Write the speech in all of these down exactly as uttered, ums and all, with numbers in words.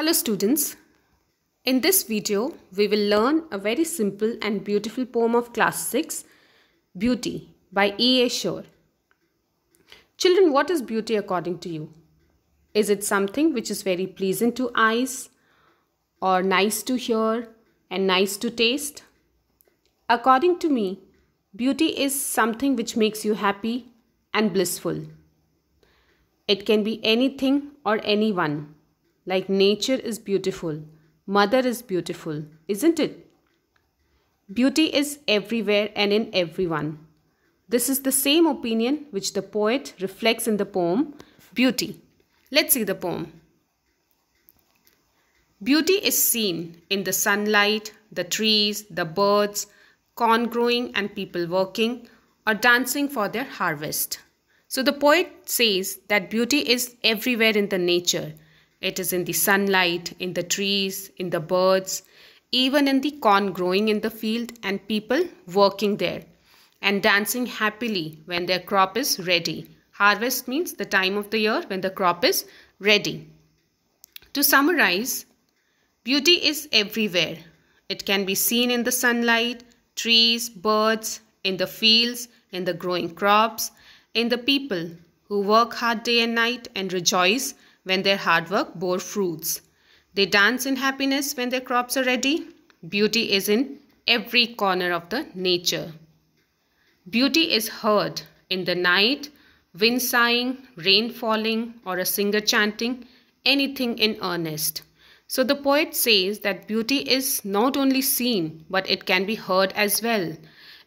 Hello students, in this video we will learn a very simple and beautiful poem of class six, Beauty by E A Shore. Children, what is beauty according to you? Is it something which is very pleasant to eyes or nice to hear and nice to taste? According to me, beauty is something which makes you happy and blissful. It can be anything or anyone. Like nature is beautiful, mother is beautiful, isn't it? Beauty is everywhere and in everyone. This is the same opinion which the poet reflects in the poem, Beauty. Let's see the poem. Beauty is seen in the sunlight, the trees, the birds, corn growing and people working or dancing for their harvest. So the poet says that beauty is everywhere in the nature. It is in the sunlight, in the trees, in the birds, even in the corn growing in the field and people working there and dancing happily when their crop is ready. Harvest means the time of the year when the crop is ready. To summarize, beauty is everywhere. It can be seen in the sunlight, trees, birds, in the fields, in the growing crops, in the people who work hard day and night and rejoice when their hard work bore fruits. They dance in happiness when their crops are ready. Beauty is in every corner of the nature. Beauty is heard in the night, wind sighing, rain falling, or a singer chanting, anything in earnest. So the poet says that beauty is not only seen, but it can be heard as well.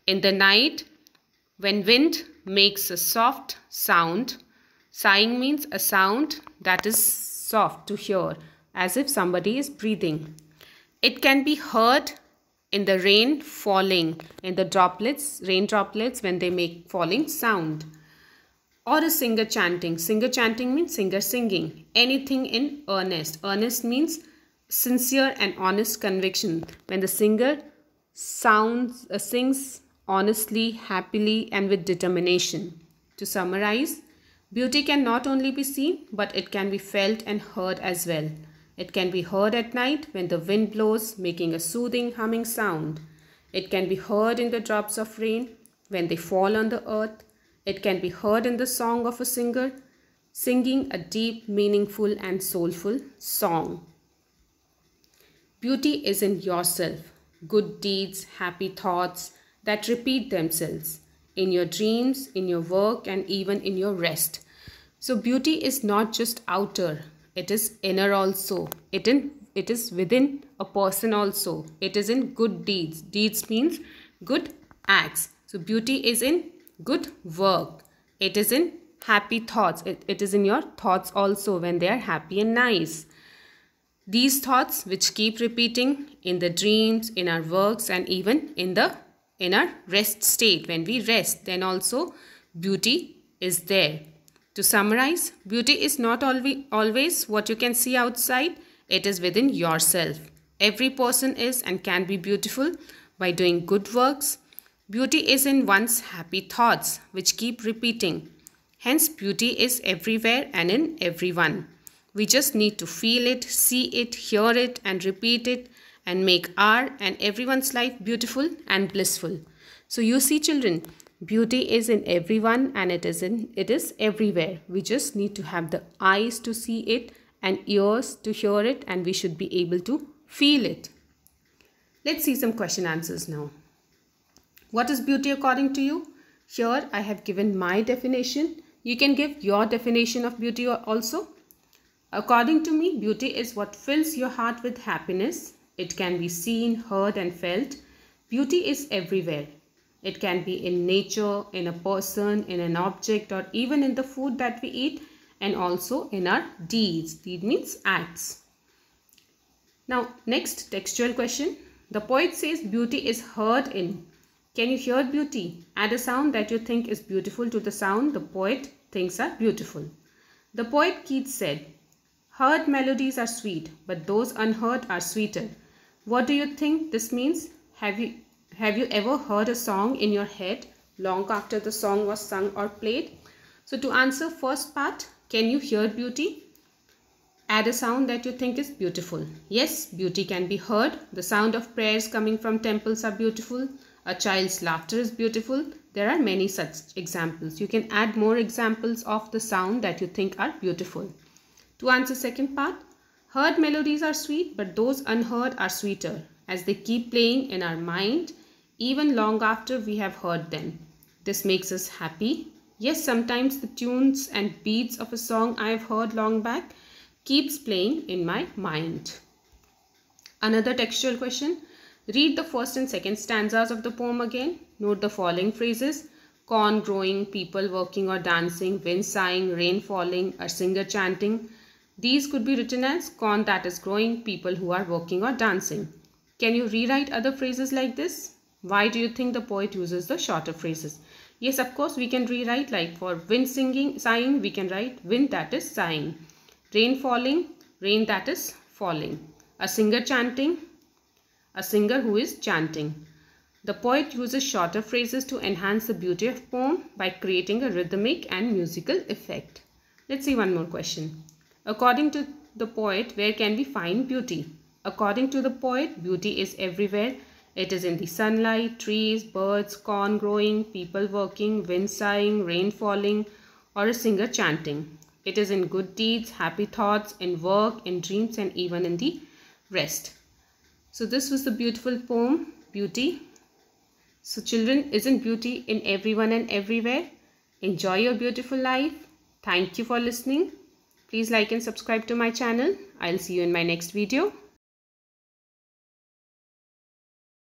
In the night, when wind makes a soft sound, sighing means a sound that is soft to hear, as if somebody is breathing. It can be heard in the rain falling, in the droplets, rain droplets when they make falling sound. Or a singer chanting. Singer chanting means singer singing. Anything in earnest. Earnest means sincere and honest conviction. When the singer sounds, uh, sings honestly, happily and with determination. To summarize, beauty can not only be seen, but it can be felt and heard as well. It can be heard at night when the wind blows, making a soothing, humming sound. It can be heard in the drops of rain when they fall on the earth. It can be heard in the song of a singer, singing a deep, meaningful and soulful song. Beauty is in yourself. Good deeds, happy thoughts that repeat themselves. In your dreams, in your work and even in your rest. So beauty is not just outer, it is inner also. It, in, it is within a person also. It is in good deeds. Deeds means good acts. So beauty is in good work. It is in happy thoughts. It, it is in your thoughts also when they are happy and nice. These thoughts which keep repeating in the dreams, in our works and even in the in our rest state. When we rest, then also beauty is there. To summarize, beauty is not always what you can see outside. It is within yourself. Every person is and can be beautiful by doing good works. Beauty is in one's happy thoughts, which keep repeating. Hence, beauty is everywhere and in everyone. We just need to feel it, see it, hear it, and repeat it, and make our and everyone's life beautiful and blissful. So you see children, beauty is in everyone and it is in it is everywhere. We just need to have the eyes to see it and ears to hear it, and we should be able to feel it. Let's see some question answers now. What is beauty according to you? Here I have given my definition. You can give your definition of beauty also. According to me, beauty is what fills your heart with happiness. It can be seen, heard and felt. Beauty is everywhere. It can be in nature, in a person, in an object or even in the food that we eat and also in our deeds. Deed means acts. Now next textual question. The poet says beauty is heard in. Can you hear beauty? Add a sound that you think is beautiful to the sound the poet thinks are beautiful. The poet Keats said, "Heard melodies are sweet, but those unheard are sweeter." What do you think this means? Have you, have you ever heard a song in your head long after the song was sung or played? So to answer first part, can you hear beauty? Add a sound that you think is beautiful. Yes, beauty can be heard. The sound of prayers coming from temples are beautiful. A child's laughter is beautiful. There are many such examples. You can add more examples of the sound that you think are beautiful. To answer second part, heard melodies are sweet, but those unheard are sweeter, as they keep playing in our mind even long after we have heard them. This makes us happy. Yes, sometimes the tunes and beats of a song I have heard long back keeps playing in my mind. Another textual question. Read the first and second stanzas of the poem again. Note the following phrases: corn growing, people working or dancing, wind sighing, rain falling, a singer chanting. These could be written as corn that is growing, people who are working or dancing. Can you rewrite other phrases like this? Why do you think the poet uses the shorter phrases? Yes, of course, we can rewrite, like for wind singing, sighing, we can write wind that is sighing. Rain falling, rain that is falling. A singer chanting, a singer who is chanting. The poet uses shorter phrases to enhance the beauty of poem by creating a rhythmic and musical effect. Let's see one more question. According to the poet, where can we find beauty? According to the poet, beauty is everywhere. It is in the sunlight, trees, birds, corn growing, people working, wind sighing, rain falling, or a singer chanting. It is in good deeds, happy thoughts, in work, in dreams, and even in the rest. So this was the beautiful poem, Beauty. So children, isn't beauty in everyone and everywhere? Enjoy your beautiful life. Thank you for listening. Please like and subscribe to my channel. I'll see you in my next video.